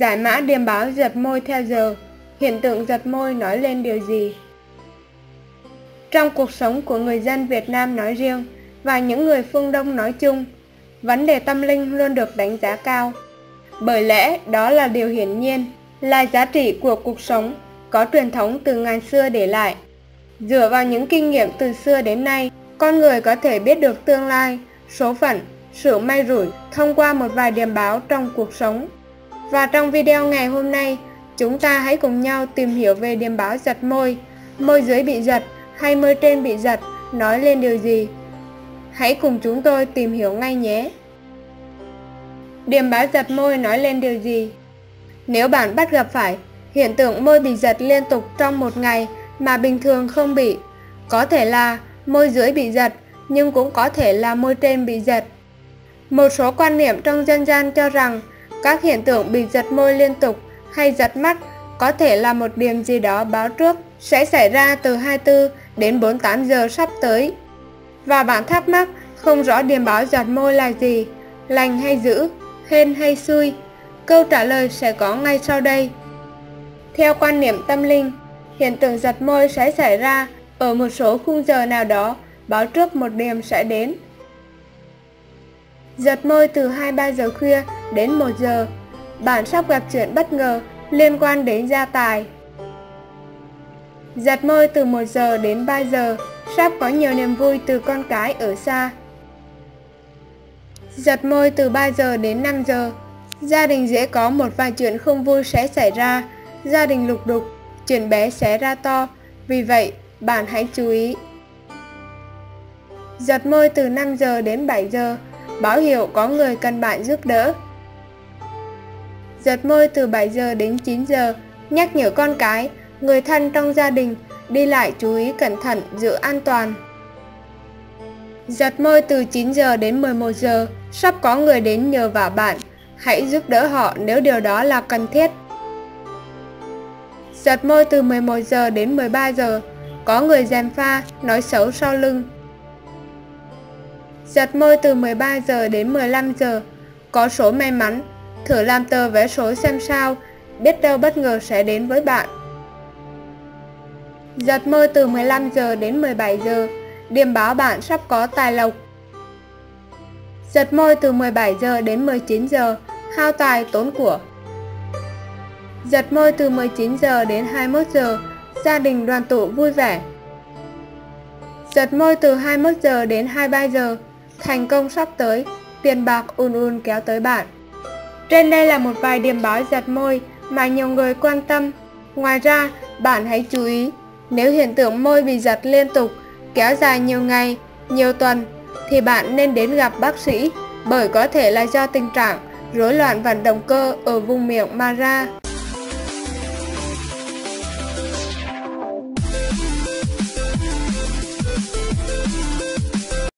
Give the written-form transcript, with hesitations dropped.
Giải mã điềm báo giật môi theo giờ. Hiện tượng giật môi nói lên điều gì? Trong cuộc sống của người dân Việt Nam nói riêng và những người phương Đông nói chung, vấn đề tâm linh luôn được đánh giá cao. Bởi lẽ đó là điều hiển nhiên, là giá trị của cuộc sống có truyền thống từ ngàn xưa để lại. Dựa vào những kinh nghiệm từ xưa đến nay, con người có thể biết được tương lai, số phận, sự may rủi thông qua một vài điềm báo trong cuộc sống. Và trong video ngày hôm nay, chúng ta hãy cùng nhau tìm hiểu về điềm báo giật môi, môi dưới bị giật hay môi trên bị giật nói lên điều gì. Hãy cùng chúng tôi tìm hiểu ngay nhé! Điềm báo giật môi nói lên điều gì? Nếu bạn bắt gặp phải hiện tượng môi bị giật liên tục trong một ngày mà bình thường không bị, có thể là môi dưới bị giật nhưng cũng có thể là môi trên bị giật. Một số quan niệm trong dân gian cho rằng các hiện tượng bị giật môi liên tục hay giật mắt có thể là một điểm gì đó báo trước sẽ xảy ra từ 24 đến 48 giờ sắp tới. Và bạn thắc mắc không rõ điềm báo giật môi là gì, lành hay dữ, hên hay xui. Câu trả lời sẽ có ngay sau đây. Theo quan niệm tâm linh, hiện tượng giật môi sẽ xảy ra ở một số khung giờ nào đó, báo trước một điểm sẽ đến. Giật môi từ 23 giờ khuya đến 1 giờ, bạn sắp gặp chuyện bất ngờ liên quan đến gia tài. Giật môi từ 1 giờ đến 3 giờ, sắp có nhiều niềm vui từ con cái ở xa. Giật môi từ 3 giờ đến 5 giờ, gia đình dễ có một vài chuyện không vui sẽ xảy ra, gia đình lục đục, chuyện bé sẽ ra to, vì vậy bạn hãy chú ý. Giật môi từ 5 giờ đến 7 giờ, báo hiệu có người cần bạn giúp đỡ. Giật môi từ 7 giờ đến 9 giờ, nhắc nhở con cái, người thân trong gia đình đi lại chú ý cẩn thận giữ an toàn. Giật môi từ 9 giờ đến 11 giờ, sắp có người đến nhờ vả bạn, hãy giúp đỡ họ nếu điều đó là cần thiết. Giật môi từ 11 giờ đến 13 giờ, có người gièm pha, nói xấu sau lưng. Giật môi từ 13 giờ đến 15 giờ, có số may mắn, thử làm tờ vé số xem sao, biết đâu bất ngờ sẽ đến với bạn. Giật môi từ 15 giờ đến 17 giờ, điềm báo bạn sắp có tài lộc. Giật môi từ 17 giờ đến 19 giờ, hao tài tốn của. Giật môi từ 19 giờ đến 21 giờ, gia đình đoàn tụ vui vẻ. Giật môi từ 21 giờ đến 23 giờ, thành công sắp tới, tiền bạc ùn ùn kéo tới bạn. Trên đây là một vài điềm báo giật môi mà nhiều người quan tâm. Ngoài ra, bạn hãy chú ý, nếu hiện tượng môi bị giật liên tục, kéo dài nhiều ngày, nhiều tuần, thì bạn nên đến gặp bác sĩ, bởi có thể là do tình trạng rối loạn vận động cơ ở vùng miệng mà ra.